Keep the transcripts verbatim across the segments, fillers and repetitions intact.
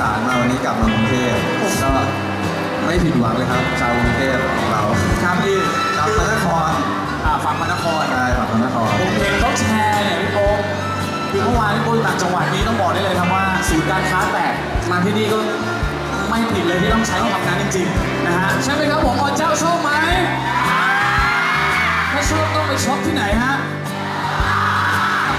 สานมาวันนี้กลับมากรุงเทพก็ไม่ผิดหวังเลยครับชาวกรุงเทพของเราครับพี่ชาวพระนครฝั่งพระนครใช่ฝั่งพระนครผมเห็นเขาแชร์เนี่ยพี่โป๊กคือเมื่อวานพี่โป๊กต่างจังหวัดนี้ต้องบอกได้เลยครับว่าศูนย์การค้าแตกมาที่นี่ก็ไม่ผิดเลยที่ต้องใช้ของทำงานจริงๆนะฮะใช่ไหมครับผมอเจ้าชอบไหมถ้าชอบต้องไปช็อปที่ไหนฮะ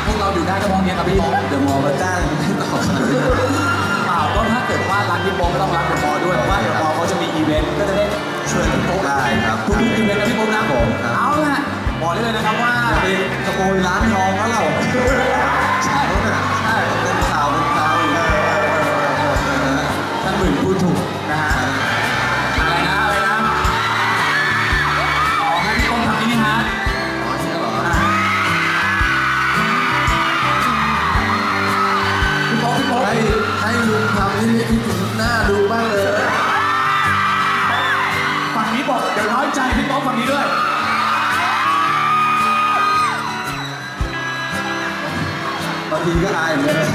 พวกเราอยู่ได้ก็มองเนี้ยครับพี่โป๊กเดี๋ยวมองมาจ้างไม่ต่อเปล่าก็ถ้าเกิดว่าร้านพี่โป๊กก็ต้องรับเดี๋ยวมองด้วยเพราะว่าเดี๋ยวมองเขาจะมีอีเวนต์ก็จะได้เชิญพี่โป๊กได้ครับคุณมีอีเวนต์กับพี่โป๊กนะผมเอาละบอกได้เลยนะครับว่าเป็นกระโปรงร้านทองแล้วเราใช่ใช่เป็นสาวเป็นสาวอยู่ท่านหมื่นพูดถูกนะฮะอะไรนะอะไรนะอ๋อท่านพี่โป๊กทำที่นี่ฮะให้ให้ลุงทำให้พี่ถึงหน้าดูบ้างเลยฝั่งนี้บอกเดี๋ยวน้อยใจพี่ป๊อกฝั่งนี้ด้วยบางทีก็อายเหมือนกัน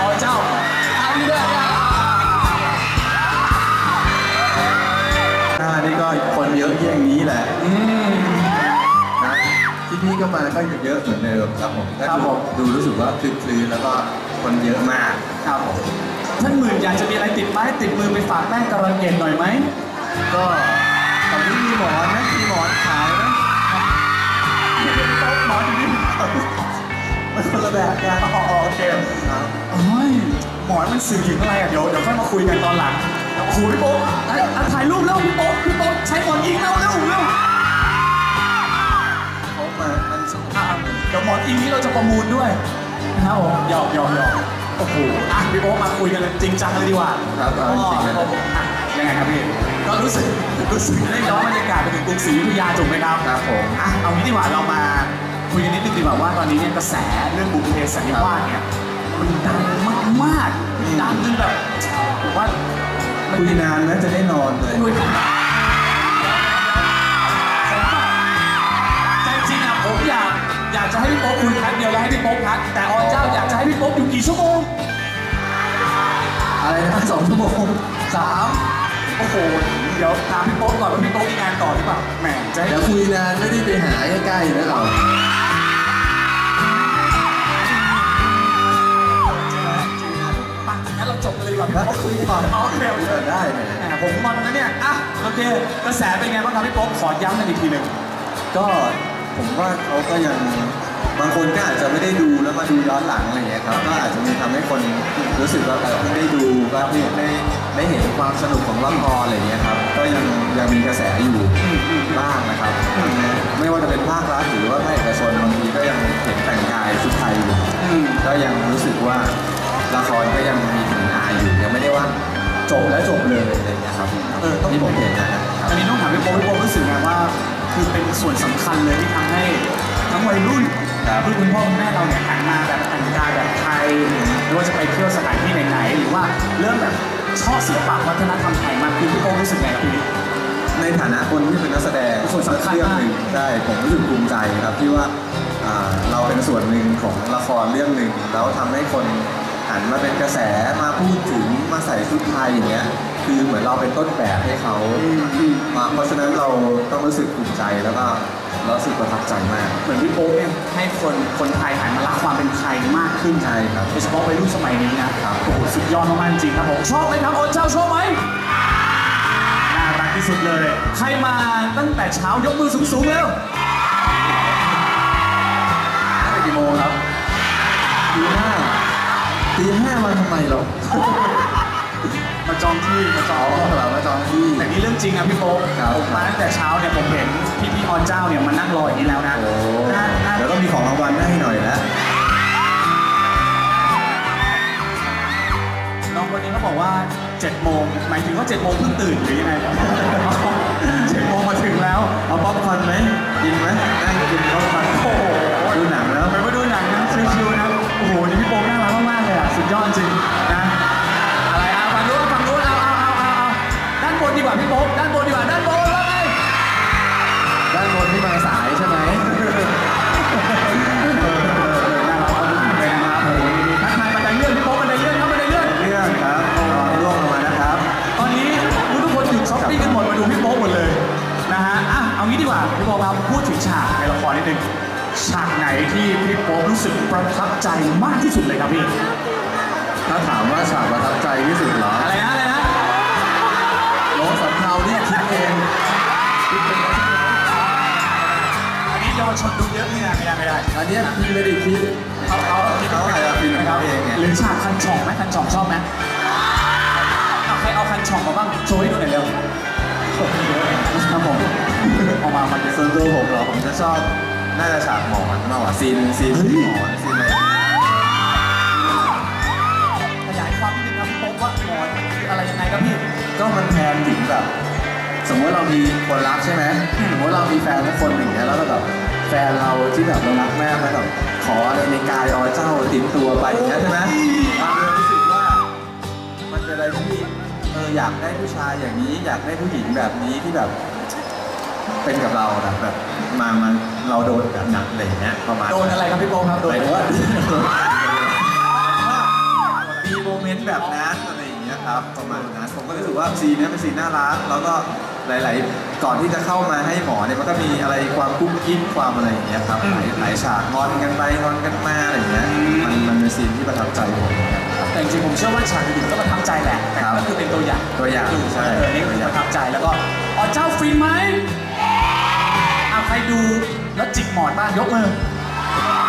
อ๋อเจ้าเอาดีด้วยหน้านี่ก็คนเยอะแยะอย่างนี้แหละที่พี่ก็มาก็เยอะเหมือนเดิมครับผมครับผมดูรู้สึกว่าคลื่นๆแล้วก็คนเยอะมากครับผมท่านหมื่นอยากจะมีอะไรติดไม้ติดมือไปฝากแป้งกระเกดหน่อยไหมก็ตอนนี้มีหมอนนะมีหมอนขายนะหมอนนี่มันคนละแบบกันอ๋อโอเคครับโอ้ยหมอนมันสื่อถึงอะไรอ่ะเดี๋ยวเดี๋ยวค่อยมาคุยกันตอนหลังคุยพี่โป๊กถ่ายรูปแล้วพี่โป๊กพี่โป๊กใช้หมอนยิงแล้วแล้วแล้วเดี๋ยวหมอนอิงนี้เราจะประมูลด้วยนะครับผมหยอกหยอกหยอกโอ้โหอ่ะพี่โป๊กมาคุยกันเลยจริงจังเลยดีกว่าครับจริงเลยยังไงครับพี่ก็รู้สึกรู้สึกได้ย้อนบรรยากาศไปถึงกรุงศรีอยุธยาถูกไหมครับครับผมอ่ะเอางี้ดีกว่าเรามาคุยกันนิดนึงดีกว่าว่าตอนนี้เนี่ยกระแสเรื่องบุพเพสันนิวาสเนี่ยมันดังมากมากดังจนแบบผมว่าคุยนานนะจะได้นอนเลยผมอยากอยากจะให้พี่โป๊กคุยพักเดียวแล้วให้พี่โป๊กพักแต่อเจ้าอยากจะให้พี่โป๊กอยู่กี่ชั่วโมงอะไรนะสองชั่วโมงสามโอ้โหเดี๋ยวถามพี่โป๊กก่อนว่าพี่โป๊กมีงานต่อหรือเปล่าแหมจะให้คุยนานไม่ได้ไปหาใกล้ๆนะเรางั้นเราจบเลยก่อนพี่โป๊กคุยก่อนอ๋อเร็วเลยได้ผมมอนนะเนี่ยอ่ะโอเคกระแสเป็นไงบ้างครับพี่โป๊กขอย้ำกันอีกทีหนึ่งก็ผมว่าเขาก็ยังบางคนก็อาจจะไม่ได้ดูแล้วมาดูย้อนหลังอะไรเงี้ยครับก็อาจจะมีทำให้คนรู้สึกว่าเออเพิ่งได้ดูก็เพิ่งได้ได้เห็นความสนุกของละครอะไรเงี้ยครับก็ยังยังมีกระแสอยู่บ้างนะครับไม่ว่าจะเป็นภาครัฐหรือว่าภาคเอกชนบางทีก็ยังเห็นแต่งกายชุดไทยอยู่ก็ยังรู้สึกว่าละครก็ยังมีถึงนายอยู่ยังไม่ได้ว่าจบแล้วจบเลยอะไรเงี้ยครับเออที่ผมเห็นนะครับอันนี้ต้องถามพี่โป๊กพี่โป๊กรู้สึกไงว่าคือเป็นส่วนสำคัญเลยที่ทำให้ทั้งวัยรุ่นรุ่นคุณพ่อคุณแม่เราเนี่ยหันมาแบบแต่งกายแบบไทยหรือว่าจะไปเที่ยวสถานที่ไหนๆหรือว่าเริ่มแบบชอบศิลปะวัฒนธรรมไทยมากขึ้นพี่โป๊กรู้สึกไงครับพี่ในฐานะคนที่เป็นนักแสดงส่วนสำคัญเรื่องหนึ่งได้ผมรู้สึกภูมิใจครับที่ว่าเราเป็นส่วนหนึ่งของละครเรื่องหนึ่งแล้วทำให้คนหันมาเป็นกระแสมาพูดถึงมาใส่ชุดไทยอย่างเงี้ยคือเหมือนเราเป็นต้นแบบให้เขาเพราะฉะนั้นเราต้องรู้สึกภูมิใจแล้วก็รู้สึกประทับใจมากเหมือนพี่โป๊กเนี่ยให้คนคนไทยหันมารักความเป็นไทยมากขึ้นใช่ครับโดยเฉพาะวัยรุ่นสมัยนี้นะครับโอ้โหสุดยอดมากจริงครับผมชอบไหมครับโอ้เจ้าชอบไหมน่ารักที่สุดเลยใครมาตั้งแต่เช้ายกมือสูงๆแล้วตั้งแต่กี่โมงครับตีห้าตีห้ามาทำไมหรอมาจองที่มาจองเหรอมาจองที่แต่นี่เรื่องจริงครับพี่โป๊กผมมาตั้งแต่เช้าเนี่ยผมเห็นพี่พี่อเจ้าเนี่ยมานั่งรออย่างนี้แล้วนะเดี๋ยวก็มีของรางวัลให้หน่อยนะน้องวันนี้เขาบอกว่าเจ็ดโมงหมายถึงว่าเจ็ดโมงเพิ่งตื่นหรือยังไงเจ็ดโมงมาถึงแล้วเอาป๊อปคอร์นไหมกินไหมนั่งกินป๊อปคอร์นโอ้โหดูหนังแล้วไปมาดูหนังนะชิวๆนะโอ้โหนี่พี่โป๊กน่ารักมากเลยอ่ะสุดยอดจริงนะดีกว่าพี่โป๊กด้านบนดีกว่าด้านบนว่าไงด้านบนที่มาสายใช่ไหมน่ารักมากเลยนะครับทักทายมาได้เลื่อนพี่โป๊กมาได้เลื่อนครับมาได้เลื่อนเลื่อน ที่พี่โป๊ปรู้สึกประทับใจมากที่สุดเลยครับพี่ถ้าถามว่าฉากประทับใจที่สุดเหรออะไรนะอะไรนะโลสำเนาเนี่ยคิดเองอันนี้เยาวชนดูเยอะไม่ได้ไม่ได้ไม่ได้อันนี้พี่ไม่ได้คิดเขาเขาเขาอะไรเราพี่นะครับเองหรือฉากคันช่องไหมคันช่องชอบไหมเอาใครเอาคันช่องมาบ้างโชว์ให้ดูหน่อยเร็วครับผมออกมาคันส่วนตัวผมเหรอผมจะชอบน่าจะฉากหมอนมากกว่าซีนซีนหมอนซีนอะไรขยายความนิดนึงครับพี่โป๊ปว่าหมอนคืออะไรยังไงครับพี่ก็มันแทนถึงแบบสมมติเรามีคนรักใช่ไหมสมมติเรามีแฟนคนหนึ่งแล้วเราแบบแฟนเราที่แบบเรารักแม่มาแบบขออะไรในกายอเจ้าติดตัวไปอย่างนี้ใช่ไหมเรารู้สึกว่ามันเป็นอะไรที่เอออยากได้ผู้ชายอย่างนี้อยากได้ผู้หญิงแบบนี้ที่แบบเป็นกับเราแบบแบบมามันเราโดนแบบหนักอะไรอย่างเงี้ยประมาณโดนอะไรครับพี่โป๊ปครับโดนว่ามีโมเมนต์แบบนั้นอะไรอย่างเงี้ยครับประมาณนั้นผมก็รู้สึกว่าซีนนี้เป็นซีนน่ารักแล้วก็หลายๆก่อนที่จะเข้ามาให้หมอเนี่ยมันก็มีอะไรความกุ๊กกิ๊กความอะไรอย่างเงี้ยครับหลายฉากงอนกันไปงอนกันมาอะไรอย่างเงี้ยมันมันเป็นซีนที่ประทับใจผมแต่จริงผมเชื่อว่าฉากอื่นก็ประทับใจแหละแต่ก็คือเป็นตัวอย่างตัวอย่างใช่เออนี่คือประทับใจแล้วก็อ๋อเจ้าฟินไหมใครดูแล้วจิกหมอนบ้างยกมือ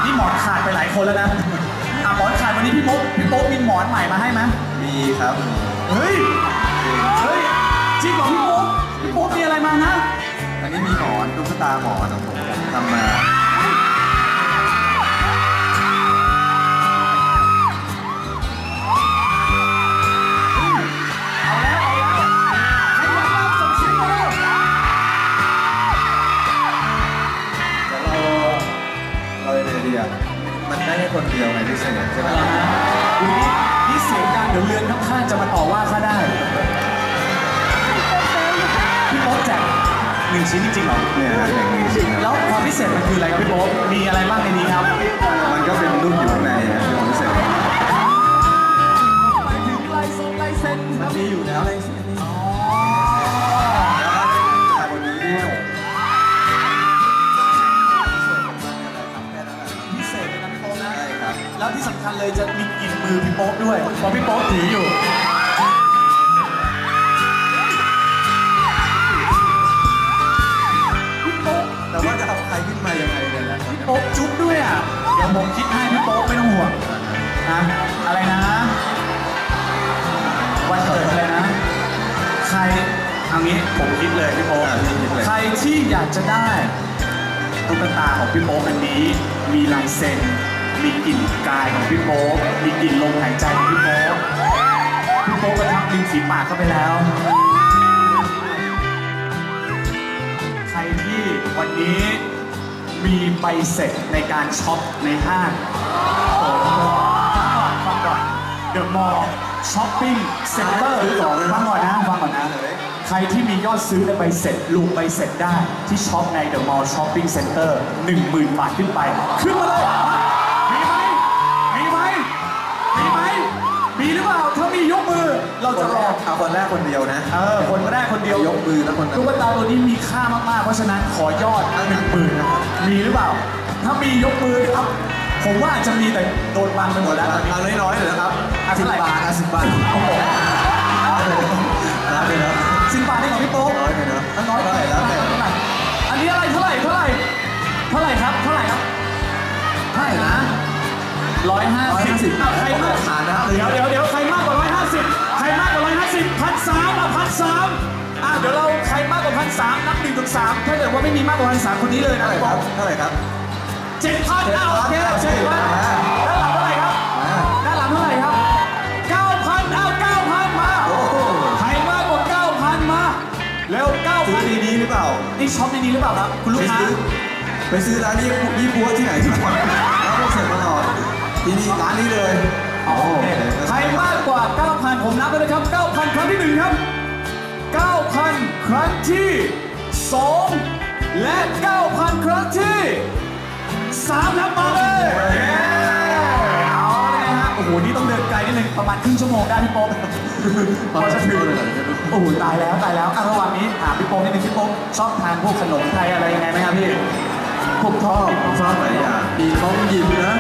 นี่หมอนขาดไปหลายคนแล้วนะอ่ะหมอนขาดวันนี้พี่โป๊ปพี่โป๊ปมีหมอนใหม่มาให้ไหมมีครับเฮ้ยเฮ้ยจริงเหรอพี่โป๊ปพี่โป๊ปมีอะไรมานะอันนี้มีหมอนตุ๊กตาหมอนของผมทำมามันได้แค่คนเดียวไงที่เสียงใช่ไหมนี่เสียงดังเดี๋ยวเรือนข้างๆจะมาต่อว่าข้าได้พี่โป๊ปแจกหนึ่งชิ้นจริงๆหรอเนี่ยแจกหนึ่งชิ้นแล้วความพิเศษมันคืออะไรครับพี่โป๊ปมีอะไรบ้างในนี้ครับมันก็เป็นรุ่นอยู่ข้างในนะที่ผมพิเศษมันถึงลายทรงลายเส้นมันมีอยู่แล้วลายเส้นอ๋อวันนี้ด้วยแล้วที่สำคัญเลยจะมีกลิ่นมือพี่โป๊ปด้วยเพราะพี่โป๊ปถืออยู่พี่โป๊ปแต่ว่าจะเอาใครขึ้นมายังไงกันล่ะพี่โป๊ปจุ๊บด้วยอ่ะเดี๋ยวผมคิดให้พี่โป๊ปไม่ต้องห่วงนะอะไรนะวันเกิดอะไรนะใครเอางี้ผมคิดเลยพี่โป๊ปใครที่อยากจะได้ตุ๊กตาของพี่โป๊ปอันนี้มีลายเซ็นมีกลิ่นกายของพี่โป๊ปมีกลิ่นลมหายใจของพี่โป๊ปพี่โป๊ปกระทำลิ้นสีปากเข้าไปแล้วใครที่วันนี้มีใบเสร็จในการช็อปในห้างโอ้โหฟังก่อนฟังก่อนเดอะมอลล์ช้อปปิ้งเซ็นเตอร์ฟังก่อนนะฟังก่อนนะใครที่มียอดซื้อในใบเสร็จลงใบเสร็จได้ที่ช็อปในเดอะมอลล์ช้อปปิ้งเซ็นเตอร์หนึ่งหมื่นบาทขึ้นไปขึ้นมาเลยมีหรือเปล่าถ้ามียกมือเราจะรอเอาคนแรกคนเดียวนะเออคนแรกคนเดียวยกมือแล้วคนนั้นตุ๊กตาตัวนี้มีค่ามากๆเพราะฉะนั้นขอยอดหนึ่งหมื่นนะครับมีหรือเปล่าถ้ามียกมือครับผมว่าอาจจะมีแต่โดนบังไปหมดแล้วเอาน้อยๆเลยนะครับสิบบาทสิบบาทครับผมสิบบาทได้ของพี่โป๊ปน้อยไปนะน้อยไปแล้วอันนี้อะไรเท่าไหร่เท่าไหร่เท่าไหร่ครับเท่าไหร่ครับเท่าไหร่นะร้อยห้าสิบใครมากกว่านะเดี๋ยวเดี๋ยวเดี๋ยวใครมากกว่าร้อยห้าสิบใครมากกว่าร้อยห้าสิบพันสามอ่ะพันสามอ่ะเดี๋ยวเราใครมากกว่าพันสามนับหนึ่งถึงสามถ้าเกิดว่าไม่มีมากกว่าพันสามคนนี้เลยนะพี่โป๊ปเท่าไหร่ครับเจ็ดพันเก้าโอเคเจ็ดพันด้านหลังเท่าไหร่ครับด้านหลังเท่าไหร่ครับเก้าพันเอาเก้าพันมาใครมากกว่าเก้าพันมาแล้วเก้าพันในนี้หรือเปล่านี่ช็อปในนี้หรือเปล่าครับคุณลูกค้าไปซื้อร้านนี้ยี่ปัวที่ไหนที่ไหนแล้วก็เสร็จมาหน่อยที่นี่ร้านนี้เลยใครมากกว่า เก้าพัน ผมนับเลยนะครับ เก้าพัน ครั้งที่หนึ่งครับ เก้าพัน ครั้งที่สองและ เก้าพัน ครั้งที่สามครับมาเลยเอาเลยฮะโอ้โหนี่ต้องเดินไกลนิดนึงประมาณครึ่งชั่วโมงได้พี่โป๊ปพอจะฟิวเลยโอ้โหตายแล้วตายแล้วระหว่างนี้ถามพี่โป๊ปนิดนึงพี่โป๊ปชอบทานพวกขนมไทยอะไรยังไงไหมครับพี่ ผมชอบชอบหลายอย่างมีของยิมนะ